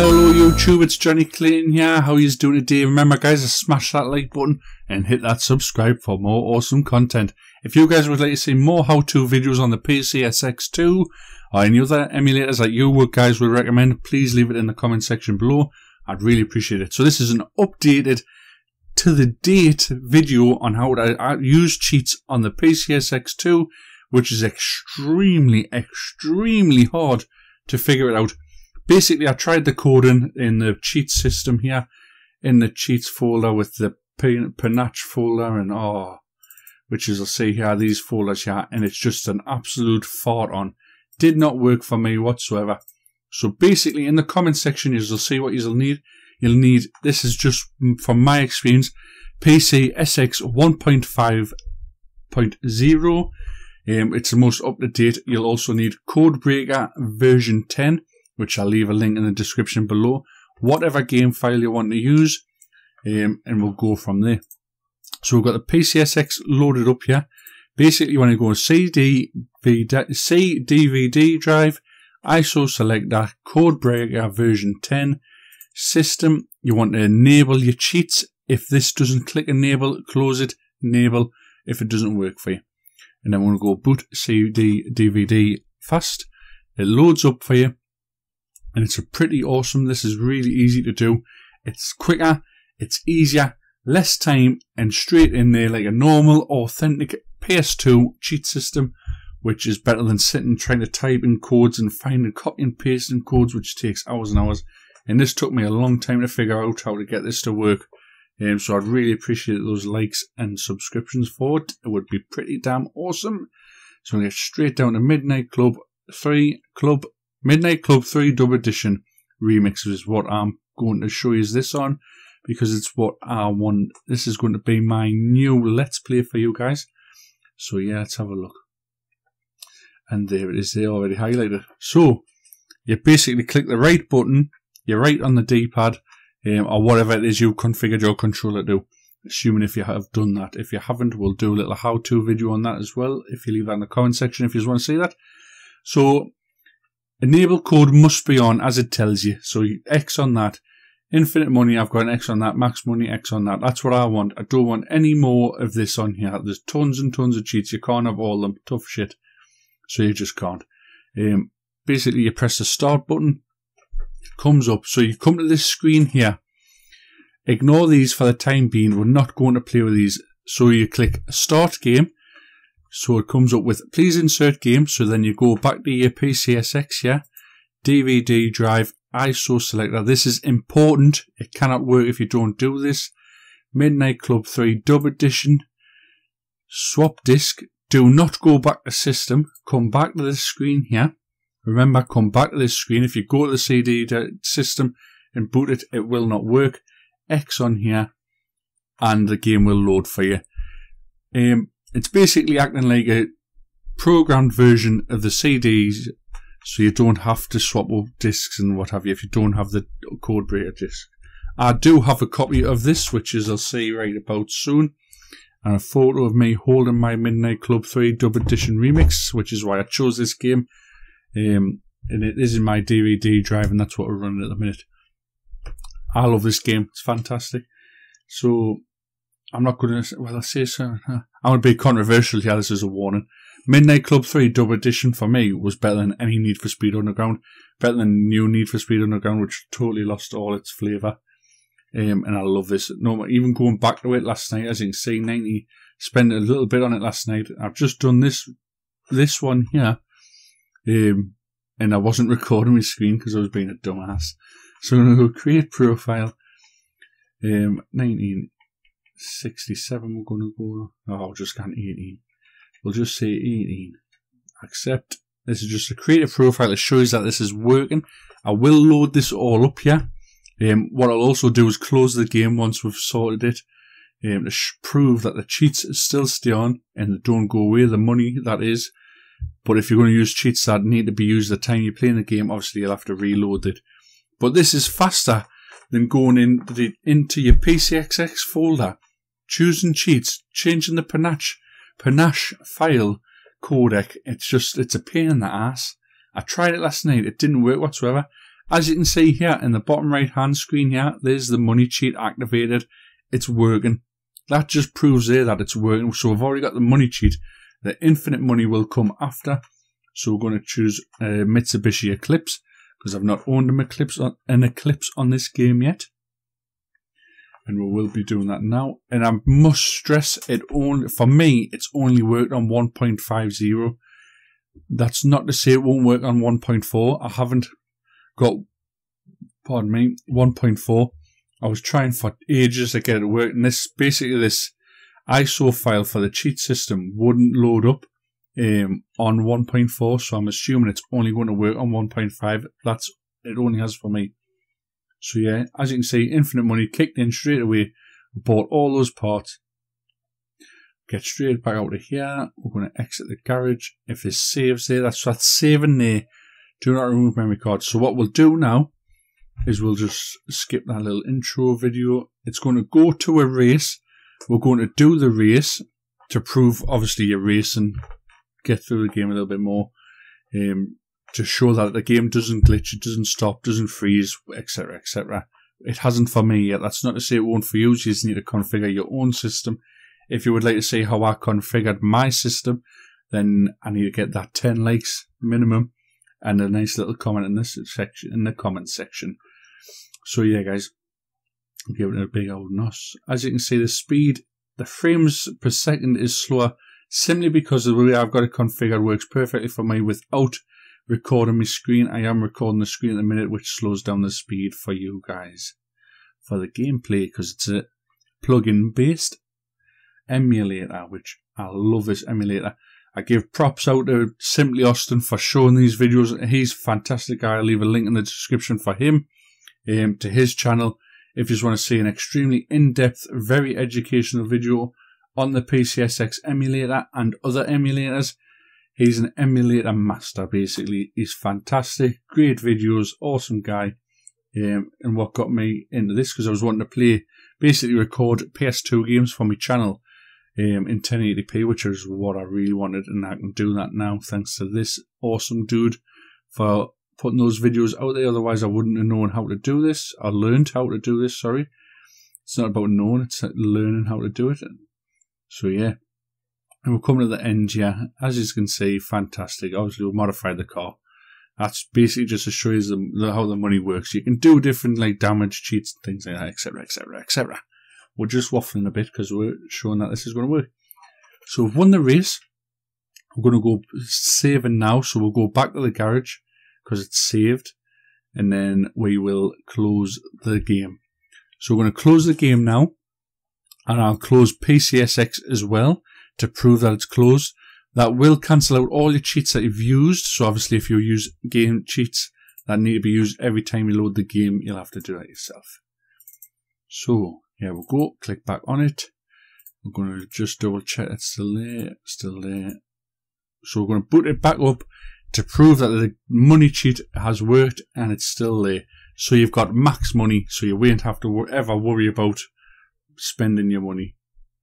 Hello YouTube, it's Johnny Clayton here. How are you doing today? Remember guys, to smash that like button and hit that subscribe for more awesome content. If you guys would like to see more how-to videos on the PCSX2 or any other emulators that you guys would recommend, please leave it in the comment section below. I'd really appreciate it. So this is an updated to the date video on how to use cheats on the PCSX2, which is extremely hard to figure it out. Basically, I tried the code in the cheat system here, in the cheats folder with the Panache folder and which is, I'll see here, these folders here, and it's just an absolute fart on. Did not work for me whatsoever. So basically, in the comment section, you'll see what you'll need. You'll need, this is just from my experience, PCSX 1.5.0. It's the most up-to-date. You'll also need Codebreaker version 10. Which I'll leave a link in the description below, whatever game file you want to use, and we'll go from there. So we've got the PCSX loaded up here. Basically, you want to go on C DVD drive, ISO selector, Codebreaker version 10, system. You want to enable your cheats. If this doesn't click enable, close it, enable if it doesn't work for you. And then we'll go boot CD DVD fast. It loads up for you. And it's pretty awesome. This is really easy to do. It's quicker, it's easier, less time, and straight in there like a normal, authentic PS2 cheat system, which is better than sitting trying to type in codes and finding, copy and pasting codes, which takes hours and hours. And this took me a long time to figure out how to get this to work. So I'd really appreciate those likes and subscriptions for it. It would be pretty damn awesome. So I'm going to get straight down to Midnight Club 3 Dub Edition Remix is what I'm going to show you this on, because it's what I want. This is going to be my new Let's Play for you guys. So yeah, let's have a look. And there it is, they already highlighted. So you basically click the right button, you're right on the D-pad, or whatever it is you configured your controller to do. Assuming if you have done that. If you haven't, we'll do a little how-to video on that as well. If you leave that in the comment section, if you just want to see that. So enable code must be on as it tells you. So you X on that. Infinite money, I've got an X on that. Max money, X on that. That's what I want. I don't want any more of this on here. There's tons and tons of cheats. You can't have all them. Tough shit. So you just can't. Basically, you press the start button. It comes up. So you come to this screen here. Ignore these for the time being. We're not going to play with these. So you click start game. So it comes up with, please insert game. So then you go back to your PCSX, yeah? DVD drive, ISO selector. This is important. It cannot work if you don't do this. Midnight Club 3 Dub Edition. Swap disc. Do not go back to system. Come back to this screen here. Remember, come back to this screen. If you go to the CD system and boot it, it will not work. X on here. And the game will load for you. It's basically acting like a programmed version of the CDs, so you don't have to swap up discs and what have you if you don't have the Codebreaker disc. I do have a copy of this, which is, I'll see right about soon, and a photo of me holding my Midnight Club 3 Dub Edition Remix, which is why I chose this game, and it is in my DVD drive, and that's what we're running at the minute. I love this game, it's fantastic. So I'm not going to, well, I say so. I'm going to be controversial here, this is a warning. Midnight Club 3 Dub Edition for me was better than any Need for Speed Underground, better than new Need for Speed Underground, which totally lost all its flavour. And I love this. No, even going back to it last night, as you can see, 90, spent a little bit on it last night. I've just done this one here, and I wasn't recording my screen because I was being a dumbass. So I'm going to go create profile, 1967 we're going to go, oh, just can't 18, we'll just say 18, accept. This is just a creative profile that shows that this is working. I will load this all up here. What I'll also do is close the game once we've sorted it, to prove that the cheats still stay on and don't go away, the money that is. But if you're going to use cheats that need to be used the time you're playing the game, obviously you'll have to reload it. But this is faster than going into your PCSX folder, choosing cheats, changing the Panache file codec. It's a pain in the ass. I tried it last night. It didn't work whatsoever. As you can see here in the bottom right hand screen here, there's the money cheat activated. It's working. That just proves there that it's working. So we've already got the money cheat. The infinite money will come after. So we're going to choose Mitsubishi Eclipse, because I've not owned an Eclipse on this game yet. And we will be doing that now. And I must stress, it only, for me, it's only worked on 1.50. That's not to say it won't work on 1.4. I haven't got, 1.4. I was trying for ages to get it to work, and this ISO file for the cheat system wouldn't load up on 1.4, so I'm assuming it's only going to work on 1.5. That's it only has for me. So yeah, as you can see, infinite money kicked in straight away. I bought all those parts. Get straight back out of here. We're going to exit the garage. If there's saves there, that's saving there. Do not remove memory card. So what we'll do now is we'll just skip that little intro video. It's going to go to a race. We're going to do the race to prove, obviously, your race and get through the game a little bit more, to show that the game doesn't glitch, it doesn't stop, doesn't freeze, etc, etc. It hasn't for me yet. That's not to say it won't for you. You just need to configure your own system. If you would like to see how I configured my system, then I need to get that 10 likes minimum and a nice little comment in this section, in the comment section. So yeah, guys, I'm giving it a big old nos. As you can see, the speed, the frames per second is slower, simply because the way I've got it configured works perfectly for me without recording my screen. I am recording the screen at the minute, which slows down the speed for you guys, for the gameplay, because it's a plug-in based emulator, which I love this emulator. I give props out to Simply Austin for showing these videos. He's a fantastic guy. I'll leave a link in the description for him, to his channel, if you just want to see an extremely in-depth, very educational video on the PCSX emulator and other emulators. He's an emulator master, basically. He's fantastic, great videos, awesome guy. And what got me into this, because I was wanting to play, basically record PS2 games for my channel in 1080p, which is what I really wanted, and I can do that now thanks to this awesome dude for putting those videos out there. Otherwise I wouldn't have known how to do this. I learned how to do this, sorry. It's not about knowing, it's learning how to do it. So yeah, and we're coming to the end here. As you can see, fantastic. Obviously we've modified the car. That's basically just to show you how the money works. You can do different like damage cheats and things like that, etc, etc, etc. We're just waffling a bit because we're showing that this is going to work. So we've won the race. We're going to go saving now. So we'll go back to the garage because it's saved. And then we will close the game. So we're going to close the game now. And I'll close PCSX as well to prove that it's closed. That will cancel out all your cheats that you've used. So obviously if you use game cheats that need to be used every time you load the game, you'll have to do that yourself. So here we go, click back on it. We're going to just double check it's still there, So we're going to boot it back up to prove that the money cheat has worked and it's still there. So you've got max money, so you won't have to ever worry about spending your money,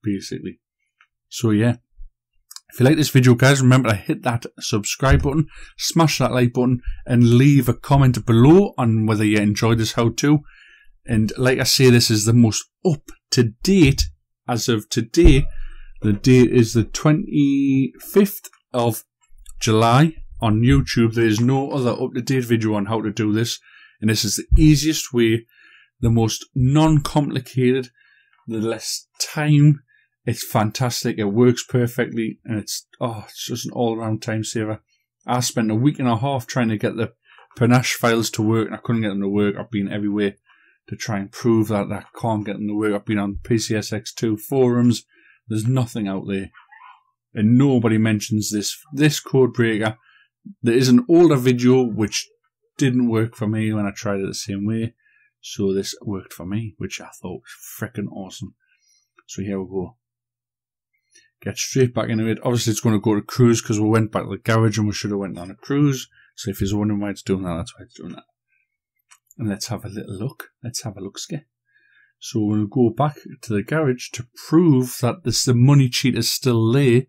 basically. So yeah, if you like this video, guys, remember to hit that subscribe button, smash that like button, and leave a comment below on whether you enjoyed this how-to. And like I say, this is the most up-to-date, as of today. The date is the 25th of July on YouTube. There is no other up-to-date video on how to do this. And this is the easiest way, the most non-complicated, the less time. It's fantastic. It works perfectly. And it's just an all-around time saver. I spent a week and a half trying to get the Panache files to work, and I couldn't get them to work. I've been everywhere to try and prove that I can't get them to work. I've been on PCSX2 forums. There's nothing out there. And nobody mentions this. This Codebreaker, there is an older video which didn't work for me when I tried it the same way. So this worked for me, which I thought was freaking awesome. So here we go. Get straight back into it. Obviously it's going to go to cruise because we went back to the garage and we should have went on a cruise. So if you're wondering why it's doing that, that's why it's doing that. And let's have a little look. Let's have a look-ski. So we're going to go back to the garage to prove that the money cheat is still there.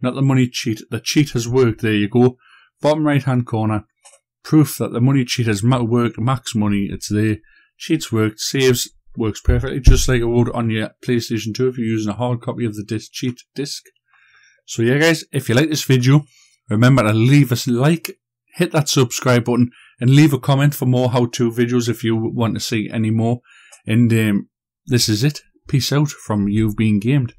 Not the money cheat. The cheat has worked. There you go. Bottom right-hand corner. proof that the money cheat has worked, max money, it's there. Cheats worked, saves, works perfectly, just like it would on your PlayStation 2 if you're using a hard copy of the cheat disc. So yeah guys, if you like this video, remember to leave us a like, hit that subscribe button, and leave a comment for more how-to videos if you want to see any more. And this is it. Peace out from You've Been Gamed.